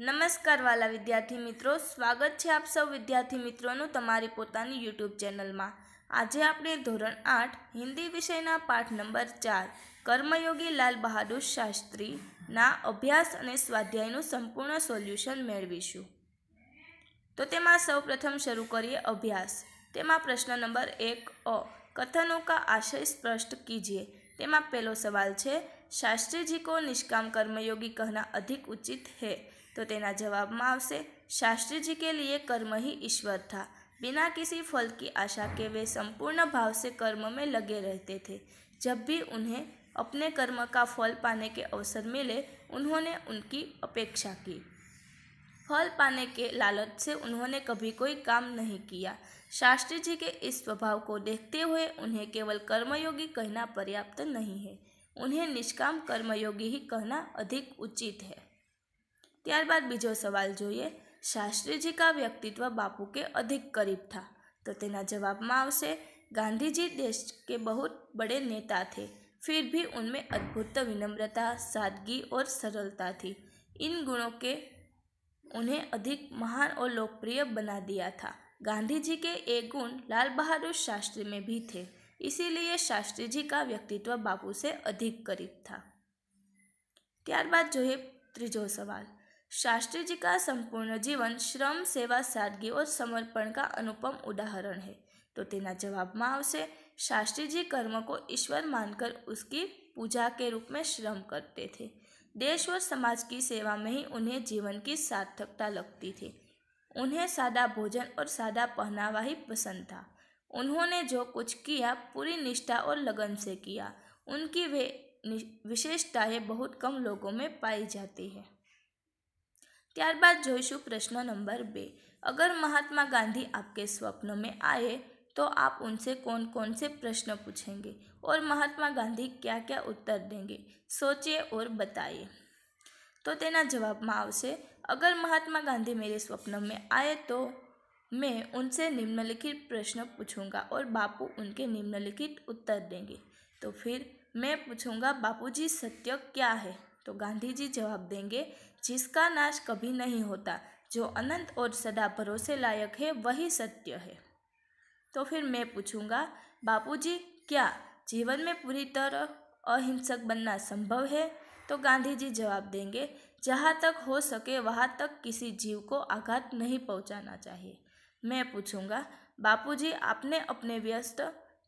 नमस्कार वाला विद्यार्थी मित्रों, स्वागत है आप सब विद्यार्थी मित्रों तमारी पोतानी यूट्यूब चैनल में। आज आप धोरण 8 हिंदी विषय पाठ नंबर 4 कर्मयोगी लाल बहादुर शास्त्री ना अभ्यास और स्वाध्याय संपूर्ण सोल्यूशन मेळवीशुं। तो तेमां सर्वप्रथम शुरू करिए अभ्यास। तेमां प्रश्न नंबर 1 अ कथनों का आशय स्पष्ट कीजिए। तेमां पहलो सवाल है शास्त्री जी को निष्काम कर्मयोगी कहना अधिक उचित है, तो तेना जवाब में आवशे शास्त्री जी के लिए कर्म ही ईश्वर था। बिना किसी फल की आशा के वे संपूर्ण भाव से कर्म में लगे रहते थे। जब भी उन्हें अपने कर्म का फल पाने के अवसर मिले उन्होंने उनकी अपेक्षा की। फल पाने के लालच से उन्होंने कभी कोई काम नहीं किया। शास्त्री जी के इस स्वभाव को देखते हुए उन्हें केवल कर्मयोगी कहना पर्याप्त नहीं है, उन्हें निष्काम कर्मयोगी ही कहना अधिक उचित है। त्यारबाद बीजो सवाल जोईए। शास्त्री जी का व्यक्तित्व बापू के अधिक करीब था, तो तेना जवाब में आवशे गांधी जी देश के बहुत बड़े नेता थे, फिर भी उनमें अद्भुत विनम्रता, सादगी और सरलता थी। इन गुणों के उन्हें अधिक महान और लोकप्रिय बना दिया था। गांधी जी के ये गुण लाल बहादुर शास्त्री में भी थे, इसीलिए शास्त्री जी का व्यक्तित्व बापू से अधिक करीब था। त्यारबाद जो है त्रीजो सवाल। शास्त्री जी का संपूर्ण जीवन श्रम, सेवा, सादगी और समर्पण का अनुपम उदाहरण है, तो तेना जवाब में आवशे शास्त्री जी कर्म को ईश्वर मानकर उसकी पूजा के रूप में श्रम करते थे। देश और समाज की सेवा में ही उन्हें जीवन की सार्थकता लगती थी। उन्हें सादा भोजन और सादा पहनावा ही पसंद था। उन्होंने जो कुछ किया पूरी निष्ठा और लगन से किया। उनकी वे विशेषताएं बहुत कम लोगों में पाई जाती है। त्यारबाद जोईशु प्रश्न नंबर 2। अगर महात्मा गांधी आपके स्वप्न में आए तो आप उनसे कौन कौन से प्रश्न पूछेंगे और महात्मा गांधी क्या क्या उत्तर देंगे, सोचिए और बताइए। तो तेना जवाब में आवशे अगर महात्मा गांधी मेरे स्वप्न में आए तो मैं उनसे निम्नलिखित प्रश्न पूछूंगा और बापू उनके निम्नलिखित उत्तर देंगे। तो फिर मैं पूछूंगा बापूजी सत्य क्या है, तो गांधी जी जवाब देंगे जिसका नाश कभी नहीं होता, जो अनंत और सदा भरोसे लायक है वही सत्य है। तो फिर मैं पूछूंगा बापूजी क्या जीवन में पूरी तरह अहिंसक बनना संभव है, तो गांधी जी जवाब देंगे जहाँ तक हो सके वहाँ तक किसी जीव को आघात नहीं पहुँचाना चाहिए। मैं पूछूंगा बापूजी आपने अपने व्यस्त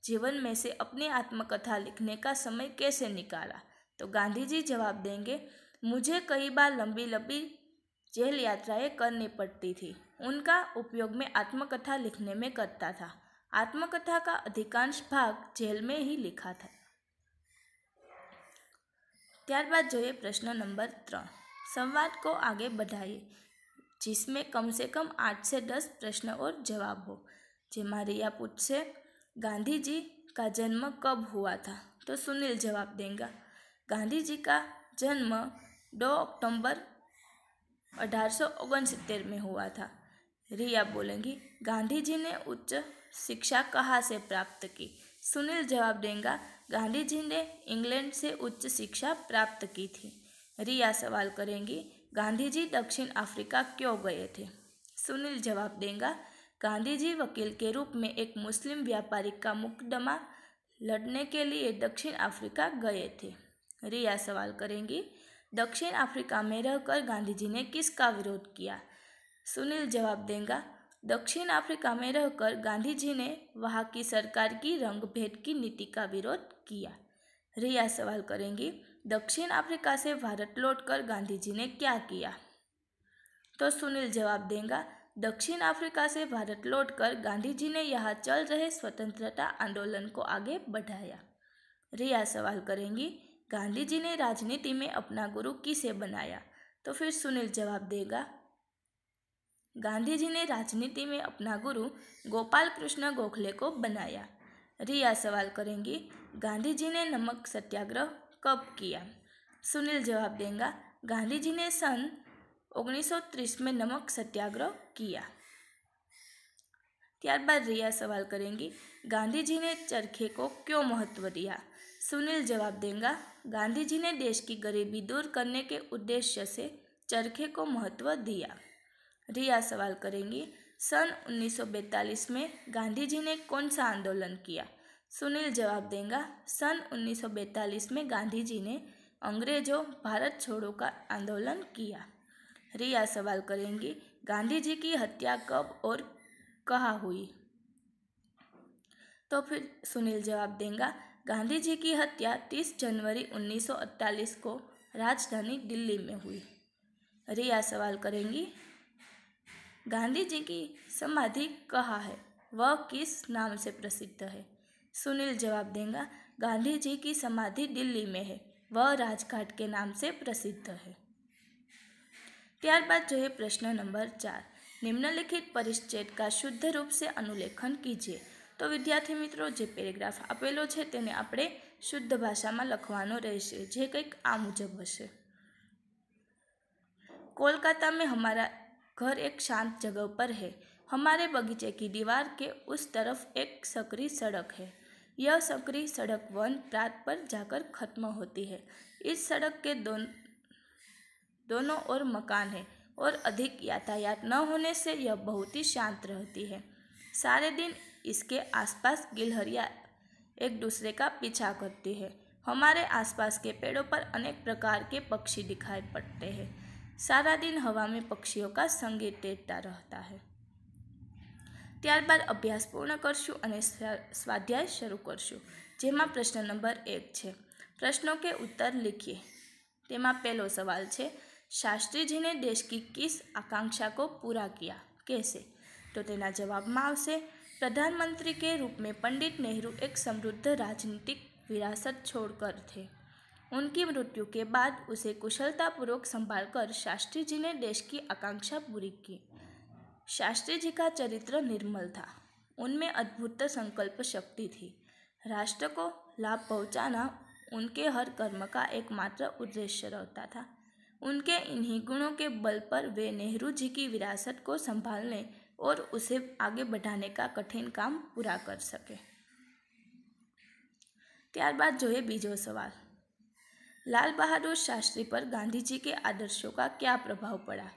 जीवन में से अपनी आत्मकथा लिखने का समय कैसे निकाला, तो गांधी जी जवाब देंगे मुझे कई बार लंबी लंबी जेल यात्राएं करनी पड़ती थी, उनका उपयोग मैं आत्मकथा लिखने में करता था। आत्मकथा का अधिकांश भाग जेल में ही लिखा था। त्यारबाद जो है प्रश्न नंबर 3। संवाद को आगे बढ़ाइए जिसमें कम से कम 8 से 10 प्रश्न और जवाब हो। जेमारिया पूछे गांधी जी का जन्म कब हुआ था, तो सुनील जवाब देंगे गांधी जी का जन्म 2 अक्टूबर 1869 में हुआ था। रिया बोलेंगी गांधी जी ने उच्च शिक्षा कहाँ से प्राप्त की, सुनील जवाब देंगे गांधी जी ने इंग्लैंड से उच्च शिक्षा प्राप्त की थी। रिया सवाल करेंगी गांधी जी दक्षिण अफ्रीका क्यों गए थे, सुनील जवाब देंगे गांधी जी वकील के रूप में एक मुस्लिम व्यापारी का मुकदमा लड़ने के लिए दक्षिण अफ्रीका गए थे। रिया सवाल करेंगी दक्षिण अफ्रीका में रहकर गांधी जी ने किसका विरोध किया, सुनील जवाब देंगे दक्षिण अफ्रीका में रहकर गांधी जी ने वहाँ की सरकार की रंगभेद की नीति का विरोध किया। रिया सवाल करेंगी दक्षिण अफ्रीका से भारत लौटकर गांधी जी ने क्या किया, तो सुनील जवाब देंगे दक्षिण अफ्रीका से भारत लौटकर गांधी जी ने यहाँ चल रहे स्वतंत्रता आंदोलन को आगे बढ़ाया। रिया सवाल करेंगी गांधी जी ने राजनीति में अपना गुरु किसे बनाया, तो फिर सुनील जवाब देगा गांधी जी ने राजनीति में अपना गुरु गोपाल कृष्ण गोखले को बनाया। रिया सवाल करेंगी गांधी जी ने नमक सत्याग्रह कब किया, सुनील जवाब देंगे गांधी जी ने सन 1930 में नमक सत्याग्रह किया। त्यारबाद रिया सवाल करेंगी गांधी जी ने चरखे को क्यों महत्व दिया, सुनील जवाब देंगे गांधी जी ने देश की गरीबी दूर करने के उद्देश्य से चरखे को महत्व दिया। रिया सवाल करेंगी, सन 1942 में गांधी जी ने कौन सा आंदोलन किया? सुनील जवाब देंगे, सन 1942 में गांधी जी ने अंग्रेजों भारत छोड़ो का आंदोलन किया। रिया सवाल करेंगी, गांधी जी की हत्या कब और कहाँ हुई? तो फिर सुनील जवाब देंगे, गांधी जी की हत्या 30 जनवरी 1948 को राजधानी दिल्ली में हुई। रिया सवाल करेंगी, गांधी जी की समाधि कहाँ है, वह किस नाम से प्रसिद्ध है? सुनील जवाब देंगे, गांधी जी की समाधि दिल्ली में है, वह राजघाट के नाम से प्रसिद्ध है। त्यारबाद जो है प्रश्न नंबर 4, निम्नलिखित परिच्छेद का शुद्ध रूप से अनुलेखन कीजिए। तो विद्यार्थी मित्रों, जो पेरेग्राफ आपेलो है तेने आपणे शुद्ध भाषा में लखवानो रहेशे, जे कंईक आ मुजब हशे। कोलकाता में हमारा घर एक शांत जगह पर है। हमारे बगीचे की दीवार के उस तरफ एक संकरी सड़क है। यह संकरी सड़क वन प्रांत पर जाकर खत्म होती है। इस सड़क के दोनों ओर मकान है और अधिक यातायात न होने से यह बहुत ही शांत रहती है। सारे दिन इसके आसपास गिलहरियाँ एक दूसरे का पीछा करती है। हमारे आसपास के पेड़ों पर अनेक प्रकार के पक्षी दिखाई पड़ते हैं। सारा दिन हवा में पक्षियों का संगीत तैरता रहता है। त्यारबाद अभ्यास पूर्ण करशुं अने स्वाध्याय शुरू करशुं, जेमां प्रश्न नंबर 1 है। प्रश्नों के उत्तर लिखिए। तेमां पहलो सवाल है, शास्त्री जी ने देश की किस आकांक्षा को पूरा किया, कैसे? तो तेना जवाब में आवशे, प्रधानमंत्री के रूप में पंडित नेहरू एक समृद्ध राजनीतिक विरासत छोड़कर थे। उनकी मृत्यु के बाद उसे कुशलतापूर्वक संभालकर शास्त्री जी ने देश की आकांक्षा पूरी की। शास्त्री जी का चरित्र निर्मल था। उनमें अद्भुत संकल्प शक्ति थी। राष्ट्र को लाभ पहुंचाना उनके हर कर्म का एकमात्र उद्देश्य रहता था। उनके इन्हीं गुणों के बल पर वे नेहरू जी की विरासत को संभालने और उसे आगे बढ़ाने का कठिन काम पूरा कर सके। त्यारबाद जो है बीजो सवाल, लाल बहादुर शास्त्री पर गांधी जी के आदर्शों का क्या प्रभाव पड़ा?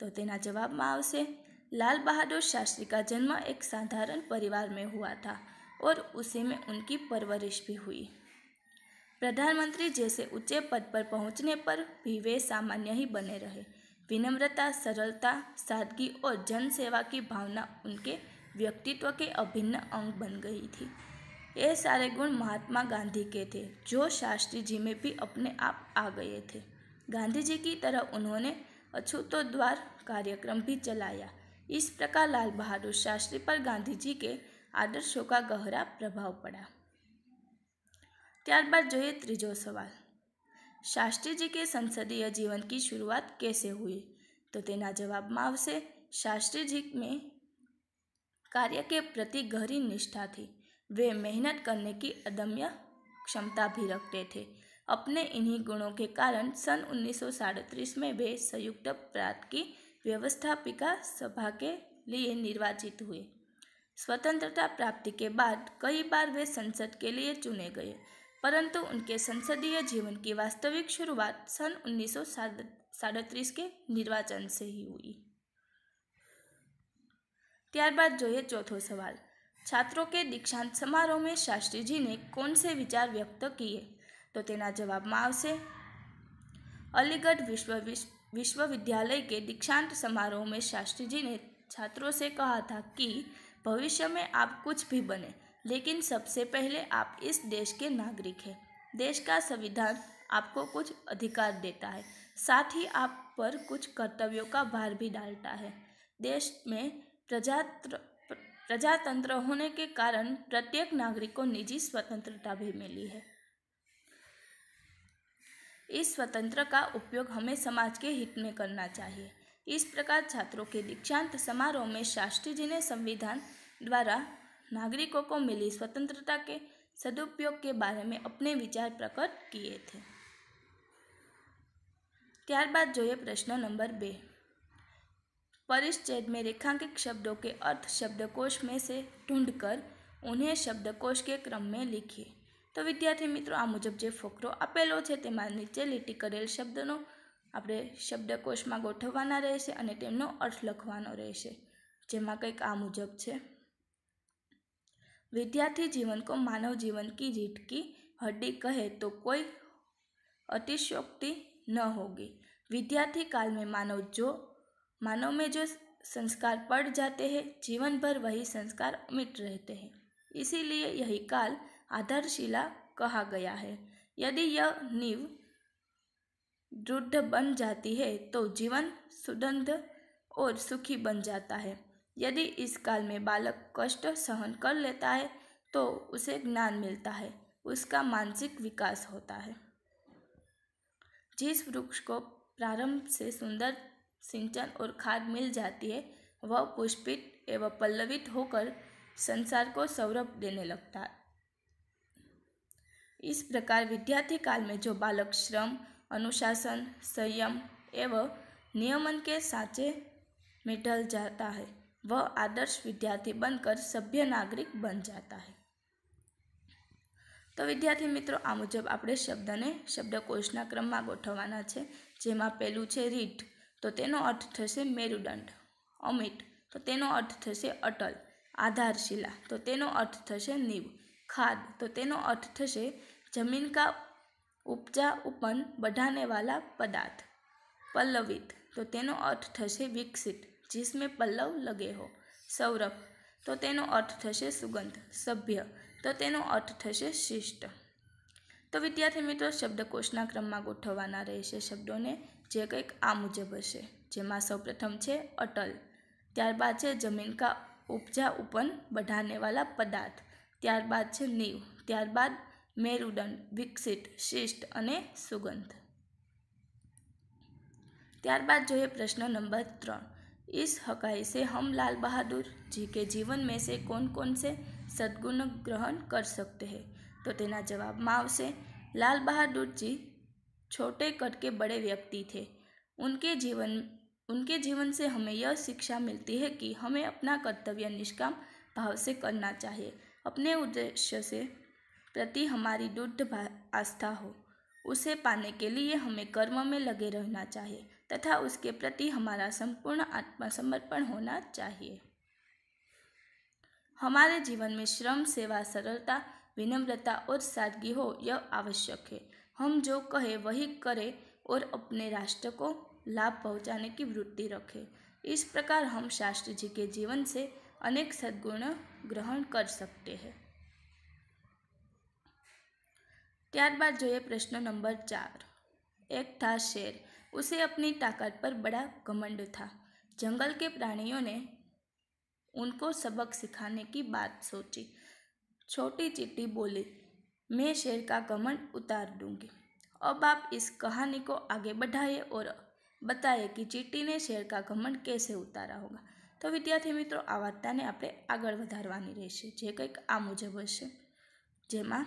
तो तेना जवाब में आवशे, लाल बहादुर शास्त्री का जन्म एक साधारण परिवार में हुआ था और उसी में उनकी परवरिश भी हुई। प्रधानमंत्री जैसे ऊंचे पद पर पहुंचने पर भी वे सामान्य ही बने रहे। विनम्रता, सरलता, सादगी और जनसेवा की भावना उनके व्यक्तित्व के अभिन्न अंग बन गई थी। ये सारे गुण महात्मा गांधी के थे, जो शास्त्री जी में भी अपने आप आ गए थे। गांधी जी की तरह उन्होंने अछूतो द्वार कार्यक्रम भी चलाया। इस प्रकार लाल बहादुर शास्त्री पर गांधी जी के आदर्शों का गहरा प्रभाव पड़ा। त्यारबाद जो है तीजो सवाल, शास्त्री जी के संसदीय जीवन की शुरुआत कैसे हुई? तो तेना जवाब में आवशे, शास्त्री जी में कार्य के प्रति गहरी निष्ठा थी। वे मेहनत करने की अदम्य क्षमता भी रखते थे। अपने इन्हीं गुणों के कारण सन 1937 में वे संयुक्त प्रांत की व्यवस्थापिका सभा के लिए निर्वाचित हुए। स्वतंत्रता प्राप्ति के बाद कई बार वे संसद के लिए चुने गए, परंतु उनके संसदीय जीवन की वास्तविक शुरुआत सन 1937 के निर्वाचन से ही हुई। त्यारबाद जो है चौथो सवाल, छात्रों के दीक्षांत समारोह में शास्त्री जी ने कौन से विचार व्यक्त किए? तो तेना जवाब में आवशे, अलीगढ़ विश्व विद्यालय के दीक्षांत समारोह में शास्त्री जी ने छात्रों से कहा था कि भविष्य में आप कुछ भी बने, लेकिन सबसे पहले आप इस देश के नागरिक हैं। देश का संविधान आपको कुछ अधिकार देता है, साथ ही आप पर कुछ कर्तव्यों का भार भी डालता है। देश में प्रजातंत्र होने के कारण प्रत्येक नागरिक को निजी स्वतंत्रता भी मिली है। इस स्वतंत्रता का उपयोग हमें समाज के हित में करना चाहिए। इस प्रकार छात्रों के दीक्षांत समारोह में शास्त्री जी ने संविधान द्वारा नागरिकों को मिली स्वतंत्रता के सदुपयोग के बारे में अपने विचार प्रकट किए थे। त्यारबाद जो है प्रश्न नंबर 2, परिच्छेद में रेखांकित शब्दों के अर्थ शब्दकोश में से ढूंढकर उन्हें शब्दकोश के क्रम में लिखिए। तो विद्यार्थी मित्रों, आ मुजब जो फकरो आपेलो है तेमां नीचे લીટી करेल शब्दों આપણે શબ્દકોશમાં ગોઠવવાના રહેશે અને તેમનો અર્થ લખવાનો રહેશે, જેમાં કંઈક આ મુજબ છે। विद्यार्थी जीवन को मानव जीवन की रीढ़ की हड्डी कहे तो कोई अतिशयोक्ति न होगी। विद्यार्थी काल में मानव में जो संस्कार पड़ जाते हैं, जीवन भर वही संस्कार अमिट रहते हैं, इसीलिए यही काल आधारशिला कहा गया है। यदि यह नींव दृढ़ बन जाती है तो जीवन सुदंध और सुखी बन जाता है। यदि इस काल में बालक कष्ट सहन कर लेता है तो उसे ज्ञान मिलता है, उसका मानसिक विकास होता है। जिस वृक्ष को प्रारंभ से सुंदर सिंचन और खाद मिल जाती है, वह पुष्पित एवं पल्लवित होकर संसार को सौरभ देने लगता है। इस प्रकार विद्यार्थी काल में जो बालक श्रम, अनुशासन, संयम एवं नियमन के सांचे में ढल जाता है, वह आदर्श विद्यार्थी बनकर सभ्य नागरिक बन जाता है। तो विद्यार्थी मित्रों, आ मुजब आपणे शब्दने शब्दकोशना क्रममां गोठववाना छे। जेमां पहेलुं छे रीढ़, तो तेनो अर्थ थशे मेरुदंड। अमिट, तो तेनो अर्थ थशे अटल। आधारशिला, तो तेनो अर्थ थशे नींव। खाद, तो तेनो अर्थ थशे जमीन का उपजा उपन बढ़ाने वाला पदार्थ। पल्लवित, तो तेनो अर्थ थशे विकसित, जिसमें पल्लव लगे हो। सौरभ, तो तेनो अर्थ थशे सुगंध। सभ्य, तो तेनो अर्थ थशे शिष्ट। तो विद्यार्थी मित्रों, शब्दकोशना क्रममां गोठववाना रहेशे शब्दोने, जे कंईक आ मुजब हशे। जेमां सौप्रथम छे अटल, त्यारबाद छे जमीन का उपजा उपन बढ़ाने वाला पदार्थ, त्यारबाद छे नींव, त्यारबाद मेरुदंड, विकसित, शिष्ट अने सुगंध। त्यारबाद जो है प्रश्न नंबर 3, इस हकाई से हम लाल बहादुर जी के जीवन में से कौन कौन से सद्गुण ग्रहण कर सकते हैं? तो तेना जवाब में आवशे, लाल बहादुर जी छोटे कद के बड़े व्यक्ति थे। उनके जीवन से हमें यह शिक्षा मिलती है कि हमें अपना कर्तव्य निष्काम भाव से करना चाहिए। अपने उद्देश्य से प्रति हमारी दृढ़ आस्था हो, उसे पाने के लिए हमें कर्म में लगे रहना चाहिए तथा उसके प्रति हमारा संपूर्ण आत्मसमर्पण होना चाहिए। हमारे जीवन में श्रम, सेवा, सरलता, विनम्रता और सादगी हो, यह आवश्यक है। हम जो कहे वही करें और अपने राष्ट्र को लाभ पहुंचाने की वृत्ति रखें। इस प्रकार हम शास्त्री जी के जीवन से अनेक सद्गुण ग्रहण कर सकते हैं। त्यारबाद जो है प्रश्न नंबर 4, एक था शेर, उसे अपनी ताकत पर बड़ा घमंड था। जंगल के प्राणियों ने उनको सबक सिखाने की बात सोची। छोटी चिट्टी बोली, मैं शेर का घमंड उतार दूंगी। अब आप इस कहानी को आगे बढ़ाइए और बताइए कि चींटी ने शेर का घमंड कैसे उतारा होगा। तो विद्यार्थी मित्रों, आ वार्ताने आपणे आगळ वधारवानी रहेशे, जे कंईक आ मुजब हशे। जेमां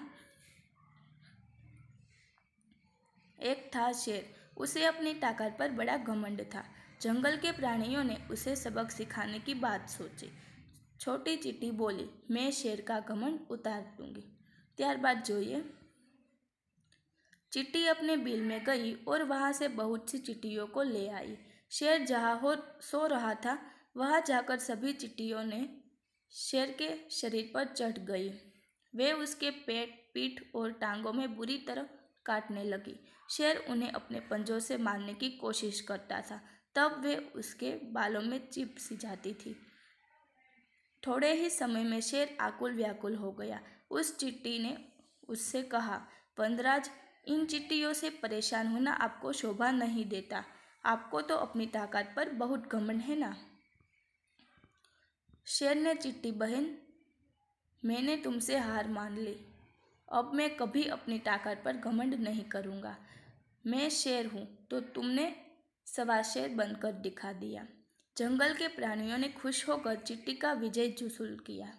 एक था शेर, उसे अपनी ताकत पर बड़ा घमंड था। जंगल के प्राणियों ने उसे सबक सिखाने की बात सोची। छोटी चींटी बोली, मैं शेर का घमंड उतार दूंगी। त्यारबाद जोइए, चींटी अपने बिल में गई और वहाँ से बहुत सी चींटियों को ले आई। शेर जहाँ हो सो रहा था, वहाँ जाकर सभी चींटियों ने शेर के शरीर पर चढ़ गई। वे उसके पेट, पीठ और टांगों में बुरी तरह काटने लगी। शेर उन्हें अपने पंजों से मारने की कोशिश करता था, तब वे उसके बालों में चिपसी जाती थी। थोड़े ही समय में शेर आकुल व्याकुल हो गया। उस चींटी ने उससे कहा, वनराज, इन चींटियों से परेशान होना आपको शोभा नहीं देता। आपको तो अपनी ताकत पर बहुत घमंड है ना। शेर ने, चींटी बहन, मैंने तुमसे हार मान ली। अब मैं कभी अपनी ताकत पर घमंड नहीं करूँगा। मैं शेर हूँ, तो तुमने सवा शेर बनकर दिखा दिया। जंगल के प्राणियों ने खुश होकर चींटी का विजय जुसूल किया।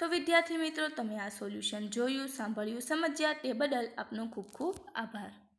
तो विद्यार्थी मित्रों, तमे आ सोल्यूशन જોયું, સાંભળ્યું, સમજ્યા તે બદલ આપનો ખૂબ ખૂબ આભાર।